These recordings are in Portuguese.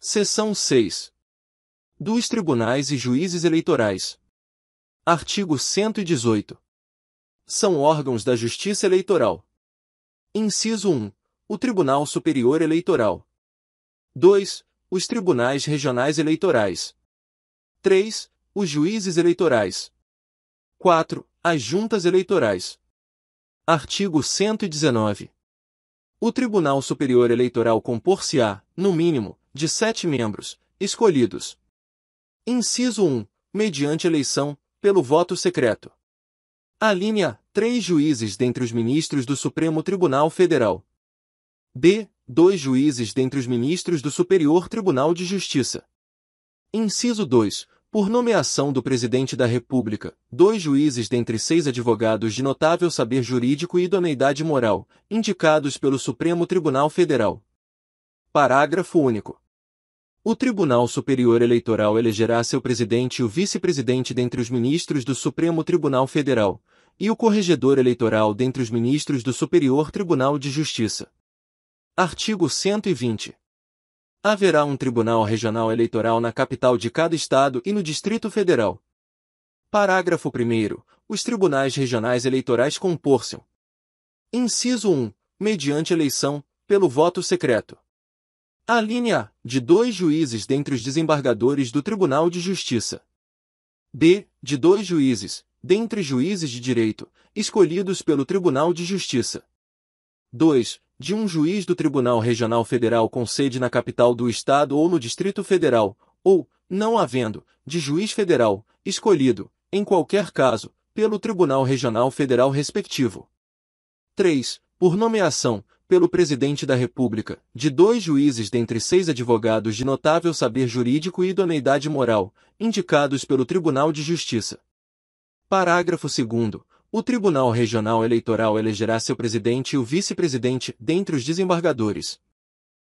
Seção 6. Dos Tribunais e Juízes Eleitorais. Artigo 118. São órgãos da Justiça Eleitoral. Inciso 1. O Tribunal Superior Eleitoral. 2. Os Tribunais Regionais Eleitorais. 3. Os Juízes Eleitorais. 4. As Juntas Eleitorais. Artigo 119. O Tribunal Superior Eleitoral compor-se-á, no mínimo, de 7 membros, escolhidos. Inciso 1. Mediante eleição, pelo voto secreto. Alínea A. 3 juízes dentre os ministros do Supremo Tribunal Federal. B. 2 juízes dentre os ministros do Superior Tribunal de Justiça. Inciso 2. Por nomeação do Presidente da República, 2 juízes dentre 6 advogados de notável saber jurídico e idoneidade moral, indicados pelo Supremo Tribunal Federal. Parágrafo único. O Tribunal Superior Eleitoral elegerá seu presidente e o vice-presidente dentre os ministros do Supremo Tribunal Federal, e o corregedor eleitoral dentre os ministros do Superior Tribunal de Justiça. Artigo 120. Haverá um Tribunal Regional Eleitoral na capital de cada estado e no Distrito Federal. Parágrafo 1º. Os Tribunais Regionais Eleitorais compor-se-ão. Inciso 1. Mediante eleição, pelo voto secreto. Alínea A. De 2 juízes dentre os desembargadores do Tribunal de Justiça. B. De 2 juízes, dentre juízes de direito, escolhidos pelo Tribunal de Justiça. 2. De 1 juiz do Tribunal Regional Federal com sede na capital do Estado ou no Distrito Federal, ou, não havendo, de juiz federal, escolhido, em qualquer caso, pelo Tribunal Regional Federal respectivo. 3. Por nomeação, pelo Presidente da República, de 2 juízes dentre 6 advogados de notável saber jurídico e idoneidade moral, indicados pelo Tribunal de Justiça. Parágrafo 2º. O Tribunal Regional Eleitoral elegerá seu presidente e o vice-presidente dentre os desembargadores.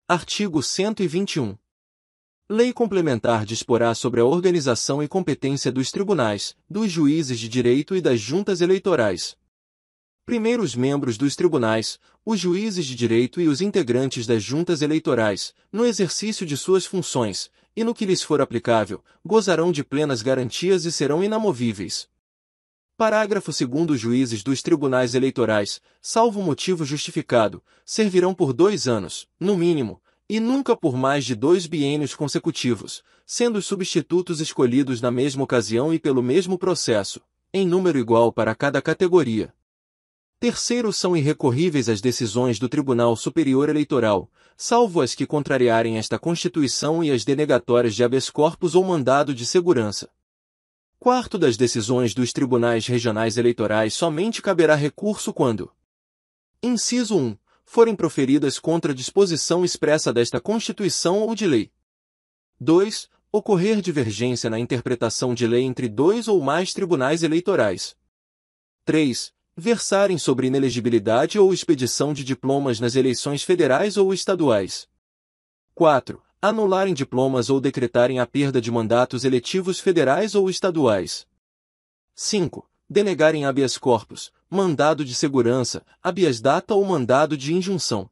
Artigo 121. Lei complementar disporá sobre a organização e competência dos tribunais, dos juízes de direito e das juntas eleitorais. Primeiro os membros dos tribunais, os juízes de direito e os integrantes das juntas eleitorais, no exercício de suas funções, e no que lhes for aplicável, gozarão de plenas garantias e serão inamovíveis. Parágrafo 2º. Os juízes dos tribunais eleitorais, salvo motivo justificado, servirão por 2 anos, no mínimo, e nunca por mais de 2 biênios consecutivos, sendo os substitutos escolhidos na mesma ocasião e pelo mesmo processo, em número igual para cada categoria. Terceiro, são irrecorríveis as decisões do Tribunal Superior Eleitoral, salvo as que contrariarem esta Constituição e as denegatórias de habeas corpus ou mandado de segurança. Quarto, das decisões dos tribunais regionais eleitorais somente caberá recurso quando: inciso 1. Forem proferidas contra disposição expressa desta Constituição ou de lei. 2. Ocorrer divergência na interpretação de lei entre 2 ou mais tribunais eleitorais. 3. Versarem sobre inelegibilidade ou expedição de diplomas nas eleições federais ou estaduais. 4. Anularem diplomas ou decretarem a perda de mandatos eletivos federais ou estaduais. 5. Denegarem habeas corpus, mandado de segurança, habeas data ou mandado de injunção.